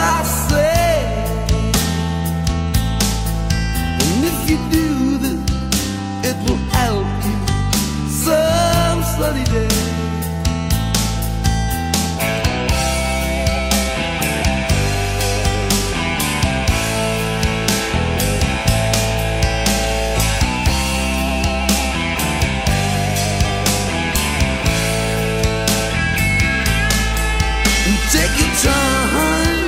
I say. And if you do this, it will help you some sunny day. Take your time,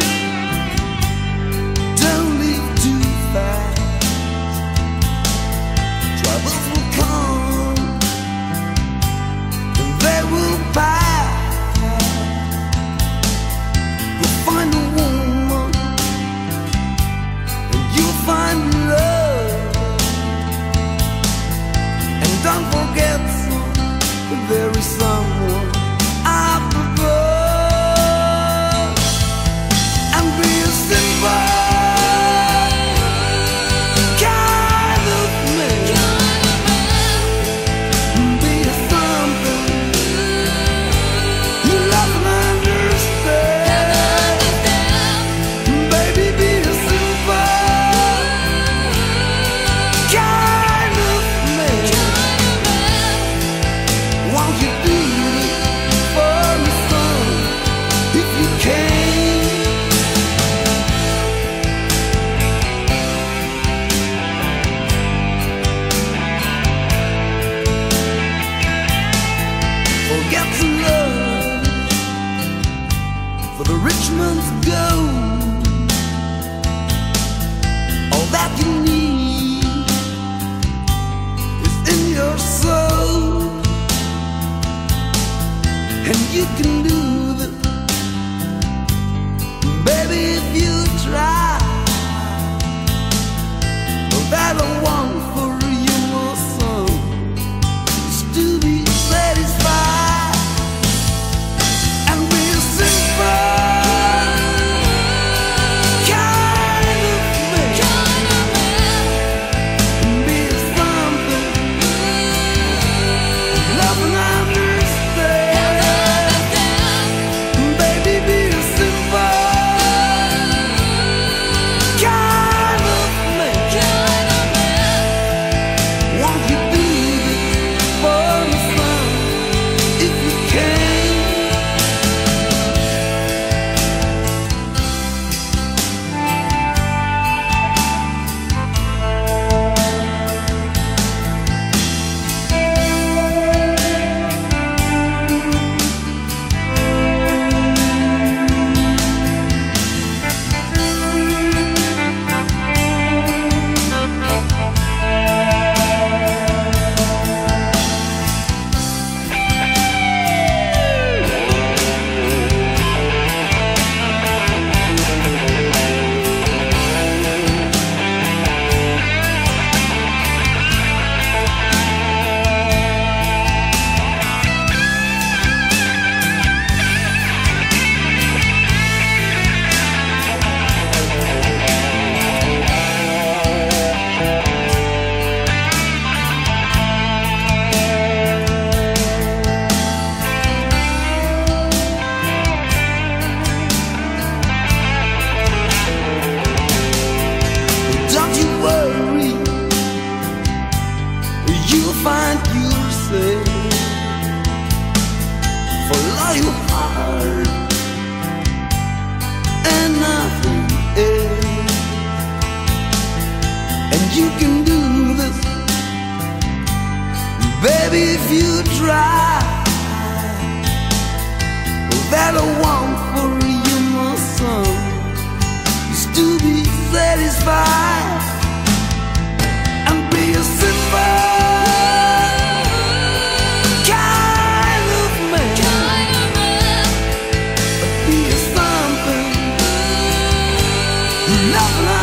don't leave too fast. Troubles will come and they will pass. You'll find a woman and you'll find love. And don't forget, son, there is someone out there. The rich man's gold, all that you need is in your soul. And you can do that, baby, if you try. Well, that I want for you, my son, is to be satisfied. Find yourself, follow your heart and nothing else. And you can do this, baby, if you try. Well, that I want for you, my son, is to be satisfied and be a sinner. Love, love.